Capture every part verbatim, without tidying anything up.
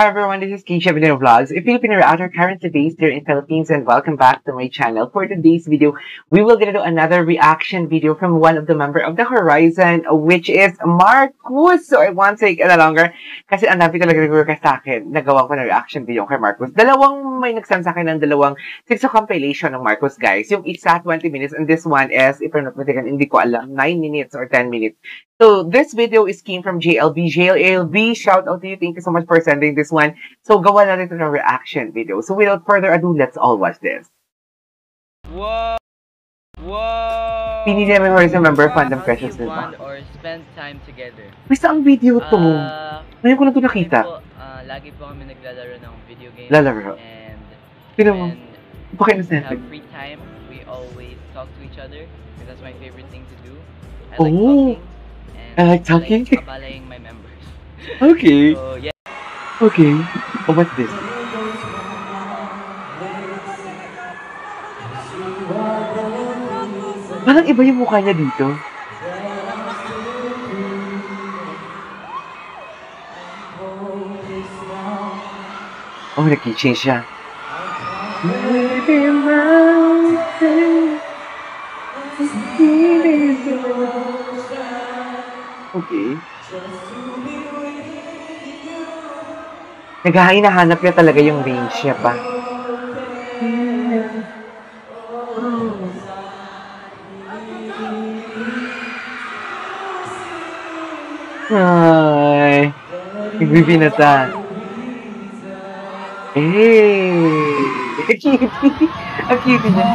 Hi everyone, this is K J Avelino Vlogs, a Filipino reactor currently based here in Philippines, and welcome back to my channel. For today's video, we will get into another reaction video from one of the member of the Horizon, which is Marcus. So I won't take it longer kasi ang dami talaga nag-request sa akin. Nagawa ko na reaction video kay Marcus. Dalawang may nagsend sa akin ng dalawang TikTok compilation ng Marcus, guys. Yung isa twenty minutes and this one is, if I'm not mistaken, hindi ko alam, nine minutes or ten minutes. So this video is came from J L B. J L A L B, shout out to you. Thank you so much for sending this one. So gawa na rin ito ng reaction video. So without further ado, let's all watch this. Whoa! Whoa! Pinili namin Horizon member, Phantom Precious. Or spend time together. May saang video to? Uh, Ngayon ko na ito nakita. Po, uh, lagi po kami naglalaro ng video games. Lalaro. And when we have free time, we always talk to each other. And that's my favorite thing to do. I like oh. talking. And I like talking? I like kabalaying my members. Okay. So, yeah. Okay, oh, what's this? Parang iba yung mukha niya dito. Oh, nag-change siya. Okay. Naghahanap niya talaga yung range niya pa. Ay, nagbibinata. Hey! Ang cutie. Ang cutie niya.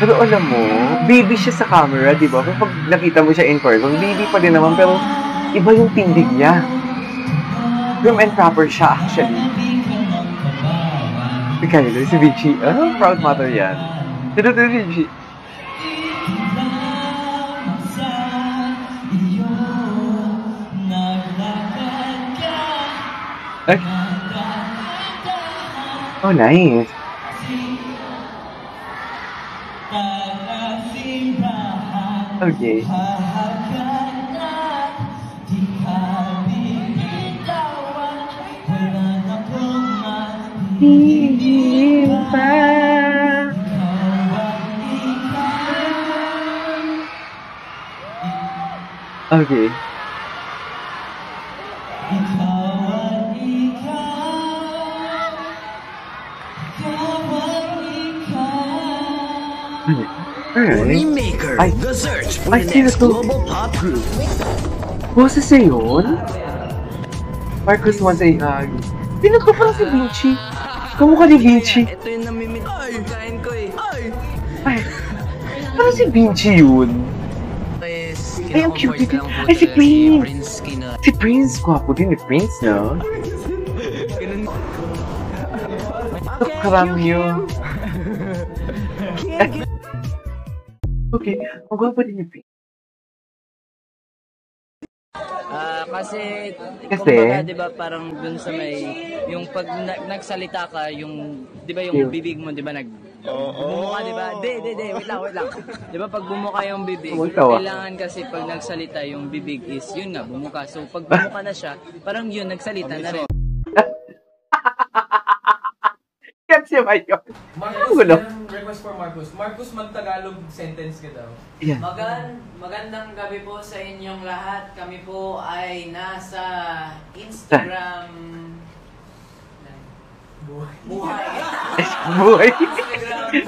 Pero alam mo, baby siya sa camera, di ba? Kapag nakita mo siya in person, baby pa din naman, pero iba yung tindig niya. Groom and proper siya, actually. Ikaw yun, si Vici. Oh, proud mother yan. Dito, dito, Vici. Ay. Oh, nice. Okay. Hindi pa. Okay. Dream Maker, the search for the next global pop group. Boses na yun? Marcus wants a hug. Pinag ko parang si Vinci. Kamukha ni Vinci. Ito yung namimit pagkain ko eh. Ay! Ay! Parang si Vinci yun. Ay, ang cute din. Ay, si Prince! Si Prince! Gwapo din ni Prince, no? Stop karamyo. Okay, ang gwapo din ni Prince. Ah, uh, kasi, kasi kumbaga, di ba, parang dun sa may, yung pag na, nagsalita ka, yung, di ba, yung yeah. bibig mo, di ba, nag, oh, bumuka, di ba? Di, di, di, wait lang, wait lang. Di ba, pag bumuka yung bibig, oh, kailangan kasi pag nagsalita, yung bibig is, yun na, bumuka. So, pag bumuka na siya, parang yun, nagsalita na rin. Kasi ba yun? Marcus, request for Marcus. Marcus, mag-Tagalog sentence ka daw. Yeah. Magan, magandang gabi po sa inyong lahat. Kami po ay nasa Instagram... Buhay. Buhay. Buhay.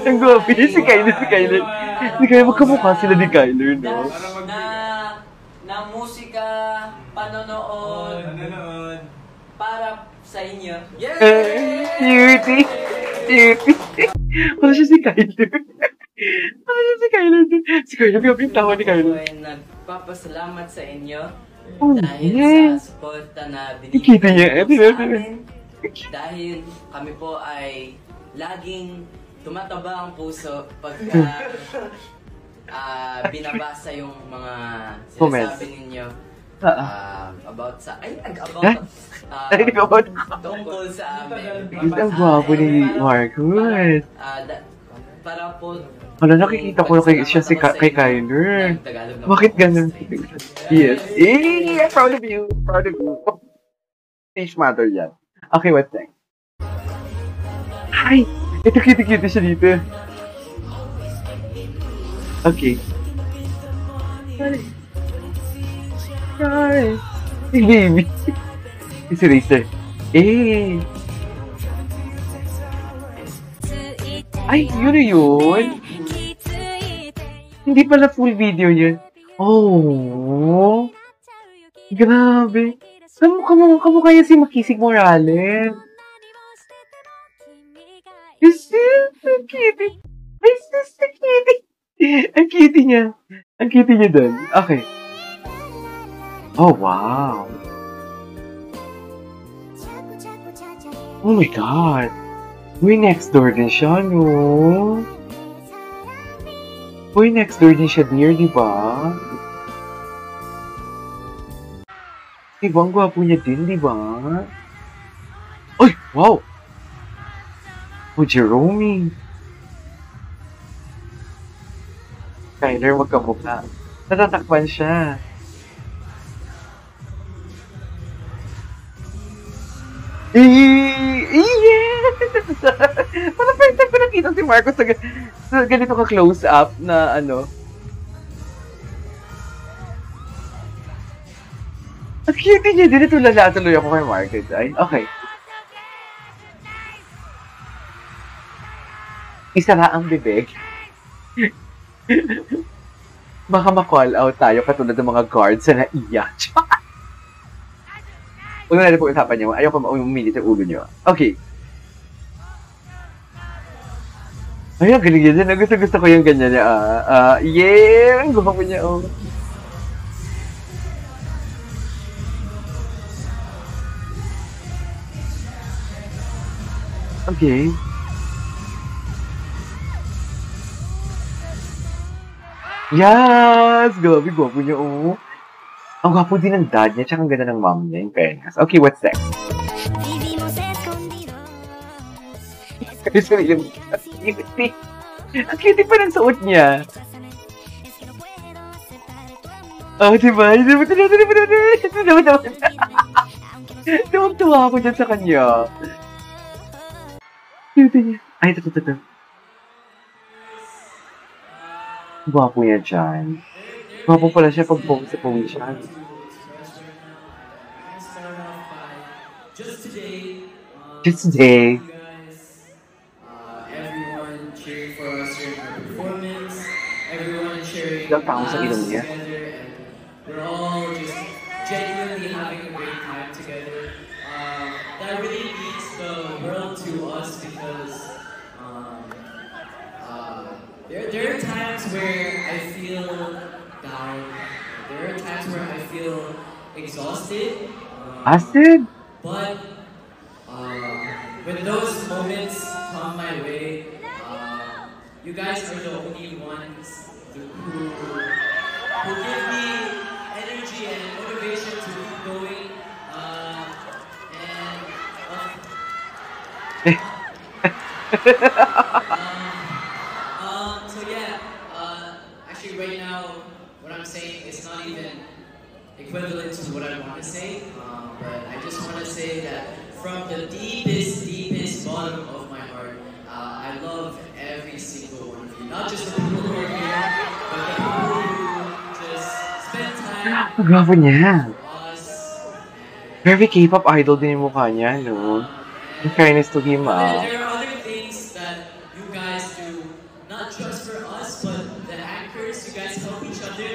Ang gabi niya si Kyler, si Kyler. Si Kyler, magkamukha sila ni Kyler, no? Na, na musika, panonood. Panonood. Para sa inyo. Yay! Cutie! Cutie! Wala siya si Kyler. Wala siya si Kyler. Si Kyler, yung tawa ni Kyler. Nagpapasalamat sa inyo dahil sa suporta na binigay niyo sa amin. Dahil kami po ay laging tumataba ang puso pagka binabasa yung mga sinasabi ninyo. Um, about sa... Ay, nag-about... Um, tungkol sa amin. Ang gwapo ni Marcus. Ah, para po... Ano, nakikita ko kay siya si kay Kyler. Bakit ganun? Yes. Eh, I'm proud of you. Proud of you. Stage matter yan. Okay, what's next? Hi! Ito, cute-cute siya dito. Okay. Sorry. Sorry. Hey, baby. It's a racer. Eh! Ay, yun yun! Hindi pala full video yun. Oh! Grabe! Kamukha, kamukha yun si Makisig Morales. This is the kitty! This is the kitty! Ang kitty niya! Ang kitty niya dun. Okay. Oh, wow! Oh my God! Uy, next door din siya, no? Uy, next door din siya, dear, di ba? Diba, ang gwapo niya din, di ba? Uy, wow! Oh, Jerome! Kyler, magkamukha. Natatakpan siya. Eeeeee! Yes! Parang first time ko nakita si Marcus sa, sa ganito ka-close-up na ano. Ang cute niya din. Ito lalatuloy ako kay Marcus. Ay, okay. Isara ang bibig. Baka ma-call out tayo katulad ng mga guards na naiya. Una na rin po usapan niyo. Ayaw pa umilit ang ulo niyo. Okay. Ay, ang galing niya din. Gusto-gusto ko yung ganyan niya. Ah. Uh, yeah! Ang gumawa niya. Oh. Okay. Yes! Grabe, gwapo niya. Oh. Ang gwapo din ng dad niya, tsaka ang ganda ng mom niya, yung fairness. Okay, what's next? Ang cute pa ng suot niya. Oh, diba? Tuwang-tuwa ako dyan sa kanya. Cute niya. Ay, ito, ito, ito. Gwapo niya dyan. Gwapo pala siya pag-pong sa pong siya. Just today, uh, Just today. Guys, uh, everyone cheering for us during our performance. Everyone cheering for us together. And we're all just genuinely having a great time together. Uh, that really means the world to us because um, uh, there, there are times where I feel... down. There are times where I feel exhausted, um, Acid? but uh, when those moments come my way, uh, you guys are the only ones who, who give me energy and motivation to keep going. Uh, and uh, um, um, so yeah, uh, actually right now. What I'm saying is not even equivalent to what I want to say, um, but I just want to say that from the deepest, deepest bottom of my heart, uh, I love every single one of you. Not just the people who are here, but the people who just spend time with us. Very K-pop idol din yung mukha niya, no? In fairness to him, ah. There are other things that you guys do, not just for us, but you guys help each other.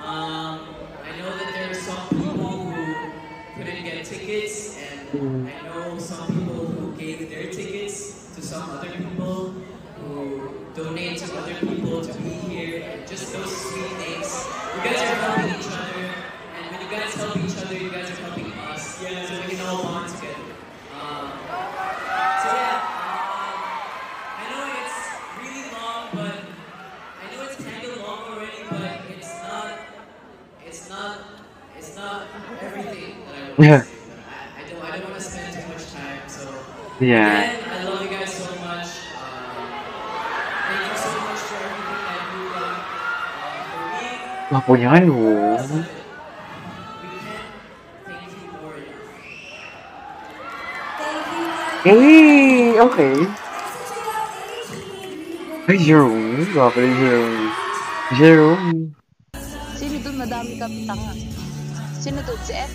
Um, I know that there are some people who couldn't get tickets, and I know some people who gave their tickets to some other people, who donate to other people to be here, and just those sweet things. You guys are helping each other, and when you guys help each other, you guys are helping us, yeah, so we can all bond together. Um, so yeah, uh, I know it's really long, but I know it's kind of long already, but it's not, it's not, it's not Yeah. I don't, I don't want to spend too much time. So yeah. Again, I love you guys so much. Um, thank you so much for everything that you done uh, for me. Wow, we can't thank you for it. Thank you. Hey, okay. Hey, Jerome. Lovely Jerome. Jerome. Sino doon madami kami tanga? Sino doon? Si F?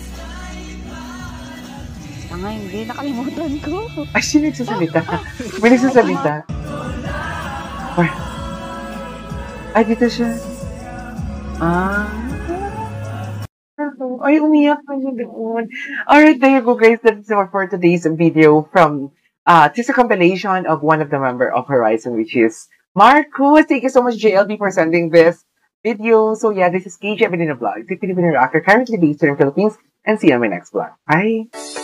Tanga, hindi. Nakalimutan ko. Ay, sino nagsasalita? May nagsasalita? Where? Ay, dito siya. Ah. Ay, umiyak na siya doon. Alright, there you go guys. That's it for today's video from uh, this is a compilation of one of the member of Horizon, which is Marcus. Thank you so much, J L B, for sending this video. So yeah, this is K J Avelino Vlogs, the Filipino rocker currently based here in the Philippines, and see you on my next vlog. Bye!